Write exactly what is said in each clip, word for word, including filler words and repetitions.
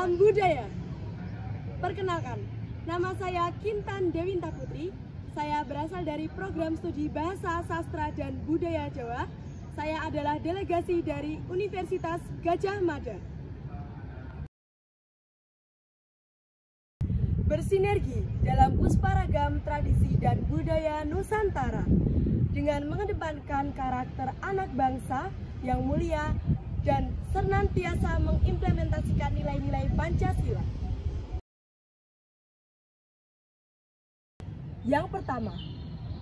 Salam budaya. Perkenalkan, nama saya Kintan Dewinta Putri. Saya berasal dari program studi Bahasa, Sastra, dan Budaya Jawa. Saya adalah delegasi dari Universitas Gadjah Mada. Bersinergi dalam pusparagam tradisi dan budaya Nusantara dengan mengedepankan karakter anak bangsa yang mulia dan senantiasa mengimplementasikan nilai-nilai Pancasila. Yang pertama,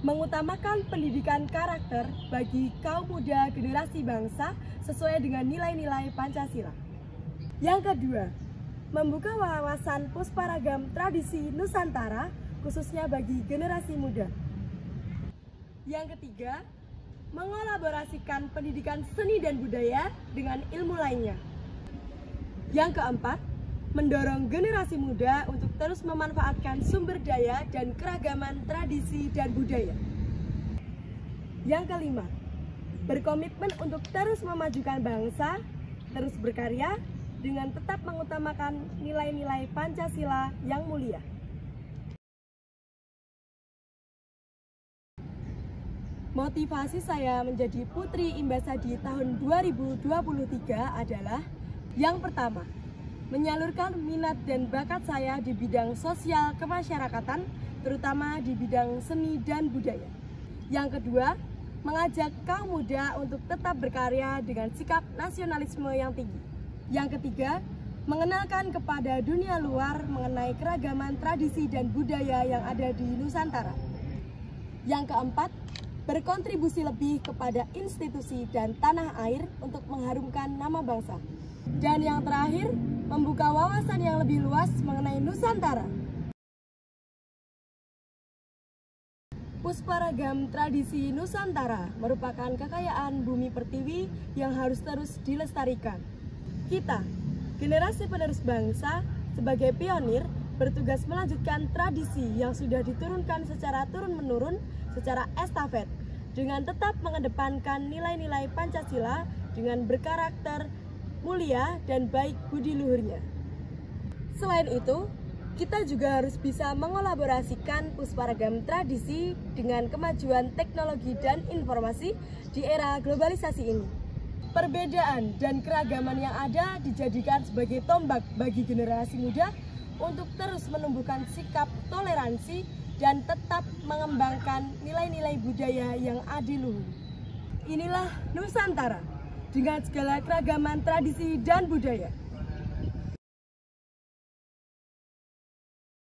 mengutamakan pendidikan karakter bagi kaum muda generasi bangsa sesuai dengan nilai-nilai Pancasila. Yang kedua, membuka wawasan pusparagam tradisi Nusantara khususnya bagi generasi muda. Yang ketiga, mengolaborasikan pendidikan seni dan budaya dengan ilmu lainnya. Yang keempat, mendorong generasi muda untuk terus memanfaatkan sumber daya dan keragaman tradisi dan budaya. Yang kelima, berkomitmen untuk terus memajukan bangsa, terus berkarya dengan tetap mengutamakan nilai-nilai Pancasila yang mulia. Motivasi saya menjadi Putri Imbasadi tahun dua ribu dua puluh tiga adalah: yang pertama, menyalurkan minat dan bakat saya di bidang sosial kemasyarakatan, terutama di bidang seni dan budaya. Yang kedua, mengajak kaum muda untuk tetap berkarya dengan sikap nasionalisme yang tinggi. Yang ketiga, mengenalkan kepada dunia luar mengenai keragaman tradisi dan budaya yang ada di Nusantara. Yang keempat, berkontribusi lebih kepada institusi dan tanah air untuk mengharumkan nama bangsa. Dan yang terakhir, membuka wawasan yang lebih luas mengenai Nusantara. Pusparagam tradisi Nusantara merupakan kekayaan bumi pertiwi yang harus terus dilestarikan. Kita, generasi penerus bangsa, sebagai pionir, bertugas melanjutkan tradisi yang sudah diturunkan secara turun-menurun, secara estafet, dengan tetap mengedepankan nilai-nilai Pancasila dengan berkarakter mulia dan baik budi luhurnya. Selain itu, kita juga harus bisa mengolaborasikan pusparagam tradisi dengan kemajuan teknologi dan informasi di era globalisasi ini. Perbedaan dan keragaman yang ada dijadikan sebagai tombak bagi generasi muda untuk terus menumbuhkan sikap toleransi dan tetap mengembangkan nilai-nilai budaya yang adiluhur. Inilah Nusantara dengan segala keragaman tradisi dan budaya.